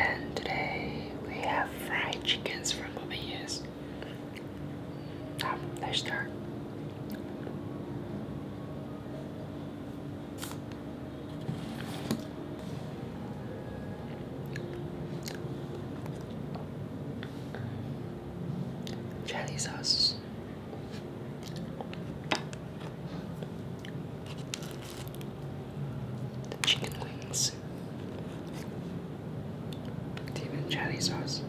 And today we have fried chickens from Bobinhas. Let's start. Jelly sauce. The chicken wings. Even jelly sauce.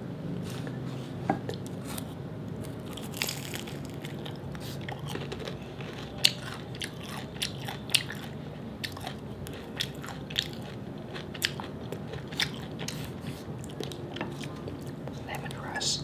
Lemongrass.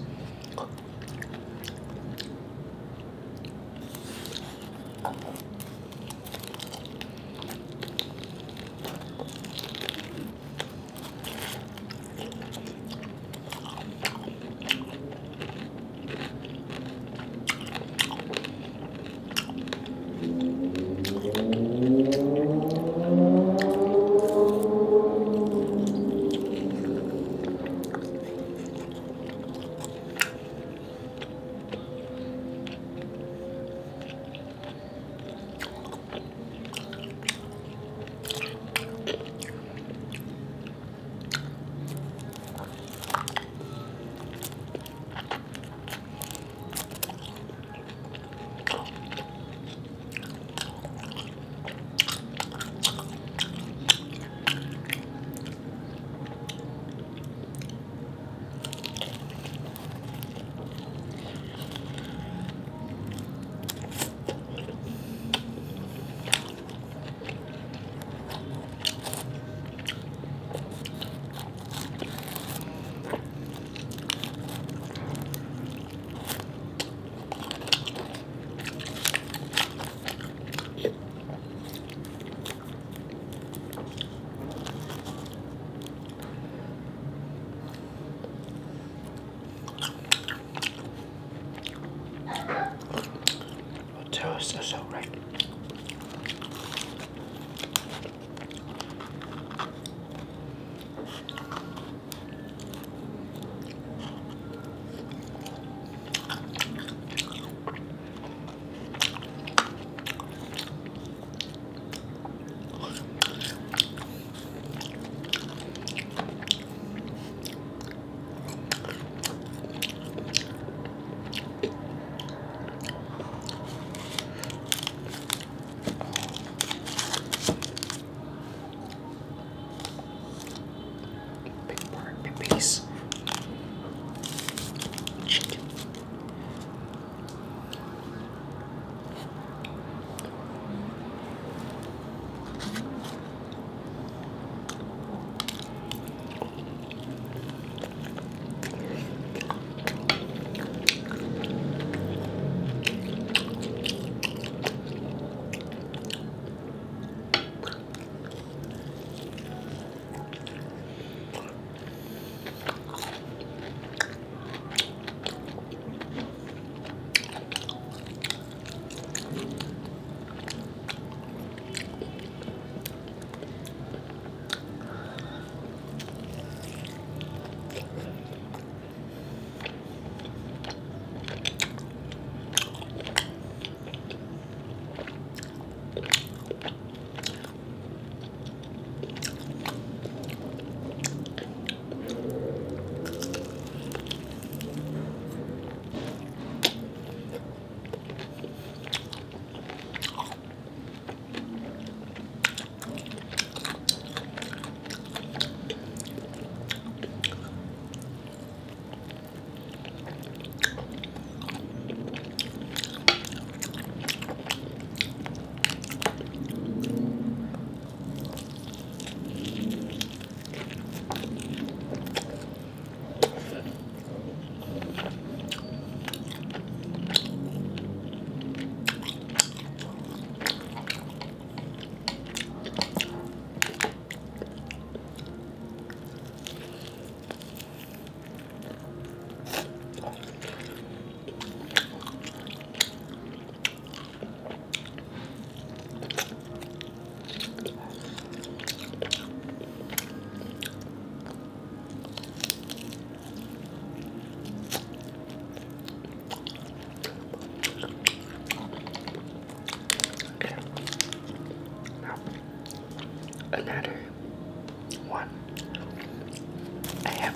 So right.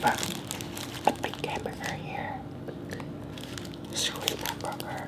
camera. A big camera right here. Screw that bugger.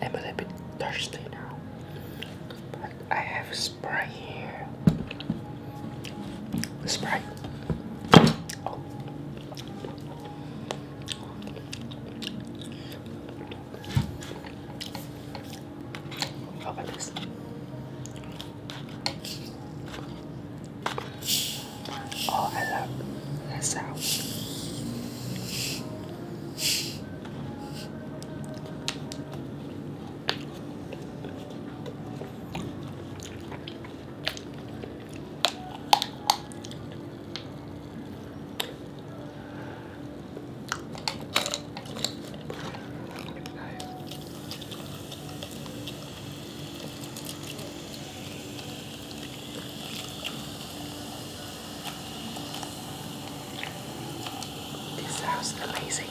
I'm a little bit thirsty now, but I have a Sprite here. Sprite. Amazing.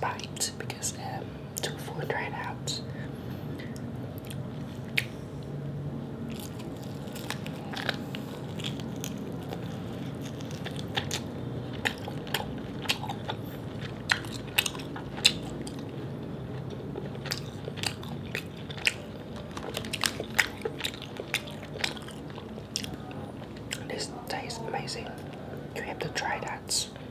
Bite because took food ran out. This tastes amazing. You have to try that.